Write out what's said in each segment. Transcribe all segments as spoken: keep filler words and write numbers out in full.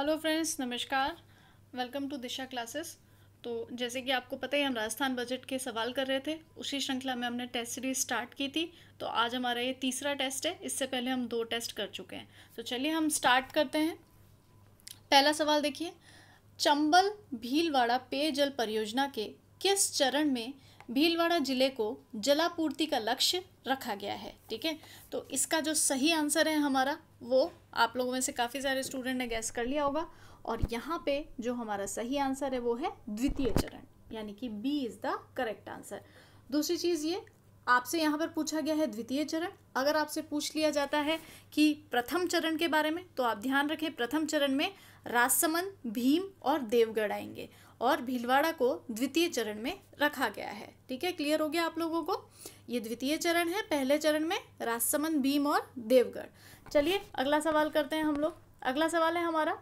Hello friends, नमस्कार। Welcome to Disha classes. तो जैसे कि आपको पता ही, हम राजस्थान बजट के सवाल कर रहे थे, उसी श्रृंखला में हमने टेस्ट सीरीज स्टार्ट की थी। तो आज हमारा ये तीसरा टेस्ट है, इससे पहले हम दो टेस्ट कर चुके हैं। तो चलिए हम स्टार्ट करते हैं। पहला सवाल देखिए, चंबल भीलवाड़ा पेयजल परियोजना के किस चरण में भीलवाड़ा जिले को जलापूर्ति का लक्ष्य रखा गया है? ठीक है, तो इसका जो सही आंसर है हमारा, वो आप लोगों में से काफ़ी सारे स्टूडेंट ने गैस कर लिया होगा। और यहाँ पे जो हमारा सही आंसर है वो है द्वितीय चरण, यानी कि B is the correct answer. दूसरी चीज़, ये आपसे यहाँ पर पूछा गया है द्वितीय चरण। अगर आपसे पूछ लिया जाता है कि प्रथम चरण के बारे में, तो आप ध्यान रखें, प्रथम चरण में राजसमंद, भीम और देवगढ़ आएंगे और भीलवाड़ा को द्वितीय चरण में रखा गया है। ठीक है, क्लियर हो गया आप लोगों को? ये द्वितीय चरण है, पहले चरण में राजसमंद, भीम और देवगढ़। चलिए अगला सवाल करते हैं हम लोग। अगला सवाल है हमारा,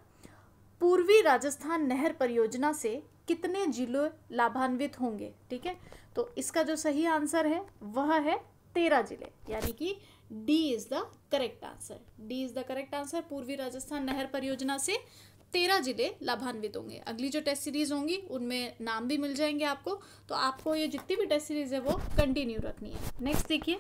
पूर्वी राजस्थान नहर परियोजना से कितने जिले लाभान्वित होंगे? ठीक है, तो इसका जो सही आंसर है वह है तेरह जिले, यानी कि D is the correct answer. D is the correct answer. पूर्वी राजस्थान नहर परियोजना से तेरह जिले लाभान्वित होंगे। अगली जो टेस्ट सीरीज़ होंगी उनमें नाम भी मिल जाएंगे आपको। तो आपको ये जितनी भी टेस्ट सीरीज़ है वो कंटिन्यू रखनी है। नेक्स्ट देखिए,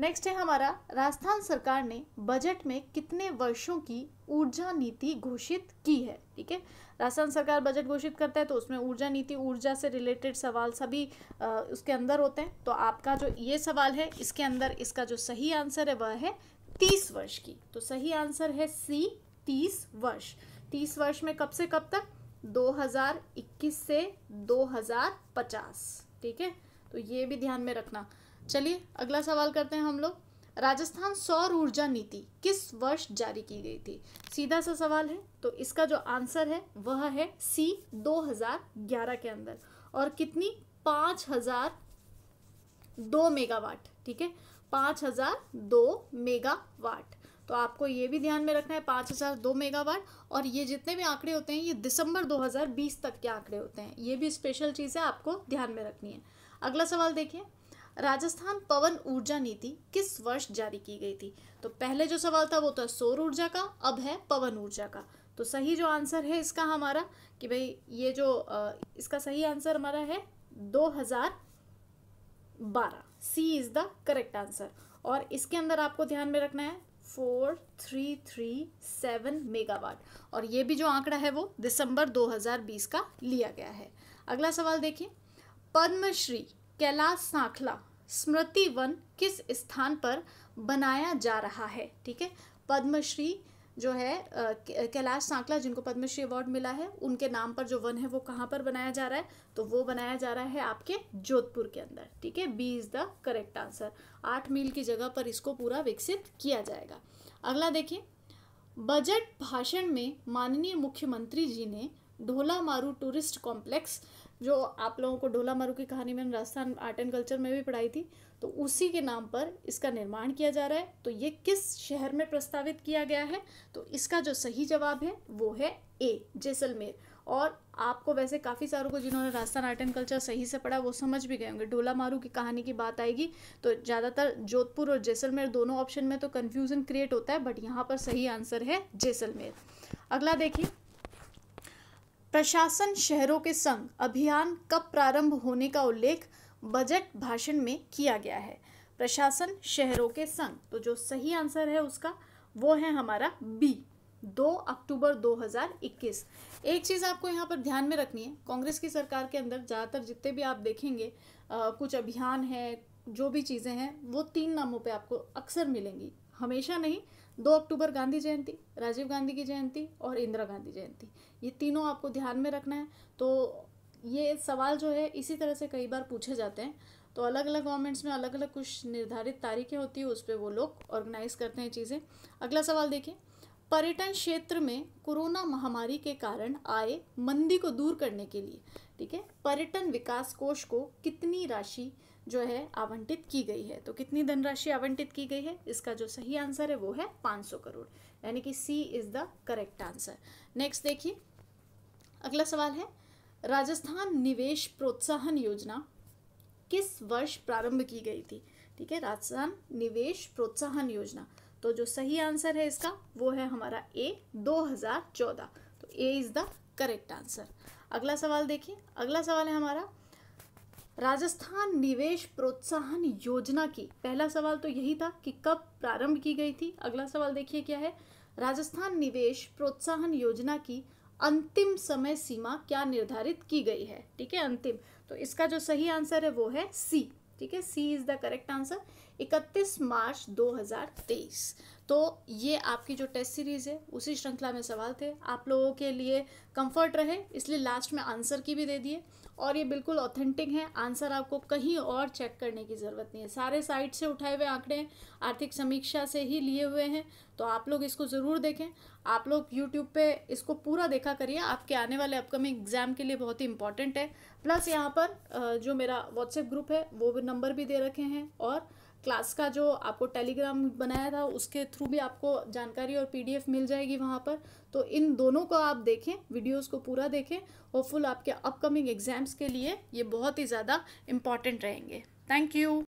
नेक्स्ट है हमारा, राजस्थान सरकार ने बजट में कितने वर्षों की ऊर्जा नीति घोषित की है? ठीक है, राजस्थान सरकार बजट घोषित करता है तो उसमें ऊर्जा नीति, ऊर्जा से रिलेटेड सवाल सभी आ, उसके अंदर होते हैं। तो आपका जो ये सवाल है, इसके अंदर इसका जो सही आंसर है वह है तीस वर्ष की। तो सही आंसर है सी, तीस वर्ष। तीस वर्ष में कब से कब तक? दो हज़ार इक्कीस से दो हज़ार पचास। ठीक है, तो ये भी ध्यान में रखना। चलिए अगला सवाल करते हैं हम लोग। राजस्थान सौर ऊर्जा नीति किस वर्ष जारी की गई थी? सीधा सा सवाल है, तो इसका जो आंसर है वह है सी, दो हज़ार ग्यारह के अंदर। और कितनी? पाँच हज़ार दो मेगावाट। ठीक है, पाँच हज़ार दो मेगावाट। तो आपको ये भी ध्यान में रखना है, पाँच हज़ार दो मेगावाट। और ये जितने भी आंकड़े होते हैं, ये दिसंबर दो हज़ार बीस तक के आंकड़े होते हैं। ये भी स्पेशल चीज़ है, आपको ध्यान में रखनी है। अगला सवाल देखिए, राजस्थान पवन ऊर्जा नीति किस वर्ष जारी की गई थी? तो पहले जो सवाल था वो था सौर ऊर्जा का, अब है पवन ऊर्जा का। तो सही जो आंसर है इसका हमारा, कि भाई ये जो इसका सही आंसर हमारा है दो हज़ार बारह। C is the correct answer. और इसके अंदर आपको ध्यान में रखना है four three three seven megawatt. और ये भी जो आंकड़ा है वो दिसंबर दो हज़ार बीस का लिया गया है। अगला सवाल देखिए, पद्मश्री कैलाश सांखला स्मृति वन किस स्थान पर बनाया जा रहा है? ठीक है, पद्मश्री जो है कैलाश सांखला, जिनको पद्मश्री अवार्ड मिला है, उनके नाम पर जो वन है वो कहाँ पर बनाया जा रहा है? तो वो बनाया जा रहा है आपके जोधपुर के अंदर। ठीक है, B is the correct answer. आठ मील की जगह पर इसको पूरा विकसित किया जाएगा। अगला देखिए, बजट भाषण में माननीय मुख्यमंत्री जी ने ढोला मारू टूरिस्ट कॉम्प्लेक्स, जो आप लोगों को ढोला मारू की कहानी में राजस्थान आर्ट एंड कल्चर में भी पढ़ाई थी, तो उसी के नाम पर इसका निर्माण किया जा रहा है। तो ये किस शहर में प्रस्तावित किया गया है? तो इसका जो सही जवाब है वो है ए, जैसलमेर। और आपको वैसे काफ़ी सारों को, जिन्होंने राजस्थान आर्ट एंड कल्चर सही से पढ़ा, वो समझ भी गए होंगे। ढोला मारू की कहानी की बात आएगी तो ज़्यादातर जोधपुर और जैसलमेर दोनों ऑप्शन में तो कन्फ्यूज़न क्रिएट होता है, बट यहाँ पर सही आंसर है जैसलमेर। अगला देखिए, प्रशासन शहरों के संग अभियान कब प्रारंभ होने का उल्लेख बजट भाषण में किया गया है? प्रशासन शहरों के संग, तो जो सही आंसर है उसका वो है हमारा बी, दो अक्टूबर दो हज़ार इक्कीस। एक चीज़ आपको यहाँ पर ध्यान में रखनी है, कांग्रेस की सरकार के अंदर ज़्यादातर जितने भी आप देखेंगे आ, कुछ अभियान है, जो भी चीज़ें हैं, वो तीन नामों पे आपको अक्सर मिलेंगी, हमेशा नहीं। दो अक्टूबर गांधी जयंती, राजीव गांधी की जयंती और इंदिरा गांधी जयंती, ये तीनों आपको ध्यान में रखना है। तो ये सवाल जो है इसी तरह से कई बार पूछे जाते हैं। तो अलग अलग गवर्नमेंट्स में अलग अलग कुछ निर्धारित तारीखें होती है, उस पर वो लोग ऑर्गेनाइज करते हैं चीज़ें। अगला सवाल देखिए, पर्यटन क्षेत्र में कोरोना महामारी के कारण आए मंदी को दूर करने के लिए, ठीक है, पर्यटन विकास कोष को कितनी राशि जो है आवंटित की गई है? तो कितनी धनराशि आवंटित की गई है? इसका जो सही आंसर है वो है पाँच सौ करोड़, यानी कि C is the correct answer. Next देखिए, अगला सवाल है, राजस्थान निवेश प्रोत्साहन योजना किस वर्ष प्रारंभ की गई थी? ठीक है, राजस्थान निवेश प्रोत्साहन योजना, तो जो सही आंसर है इसका वो है हमारा ए, दो हज़ार चौदह। तो A is the correct answer. अगला सवाल देखिए, अगला सवाल है हमारा राजस्थान निवेश प्रोत्साहन योजना की। पहला सवाल तो यही था कि कब प्रारंभ की गई थी। अगला सवाल देखिए क्या है, राजस्थान निवेश प्रोत्साहन योजना की अंतिम समय सीमा क्या निर्धारित की गई है। ठीक है, अंतिम, तो इसका जो सही आंसर है वो है सी। ठीक है, C is the correct answer, इकतीस मार्च दो हज़ार तेईस। तो ये आपकी जो टेस्ट सीरीज़ है उसी श्रृंखला में सवाल थे। आप लोगों के लिए कंफर्ट रहे इसलिए लास्ट में आंसर की भी दे दिए, और ये बिल्कुल ऑथेंटिक हैं। आंसर आपको कहीं और चेक करने की ज़रूरत नहीं है, सारे साइट से उठाए हुए आंकड़े आर्थिक समीक्षा से ही लिए हुए हैं। तो आप लोग इसको ज़रूर देखें, आप लोग यूट्यूब पे इसको पूरा देखा करिए, आपके आने वाले अपकमिंग एग्ज़ाम के लिए बहुत ही इंपॉर्टेंट है। प्लस यहाँ पर जो मेरा व्हाट्सएप ग्रुप है वो नंबर भी दे रखे हैं, और क्लास का जो आपको टेलीग्राम बनाया था उसके थ्रू भी आपको जानकारी और पीडीएफ मिल जाएगी वहाँ पर। तो इन दोनों को आप देखें, वीडियोस को पूरा देखें, होपफुल आपके अपकमिंग एग्जाम्स के लिए ये बहुत ही ज़्यादा इम्पॉर्टेंट रहेंगे। Thank you.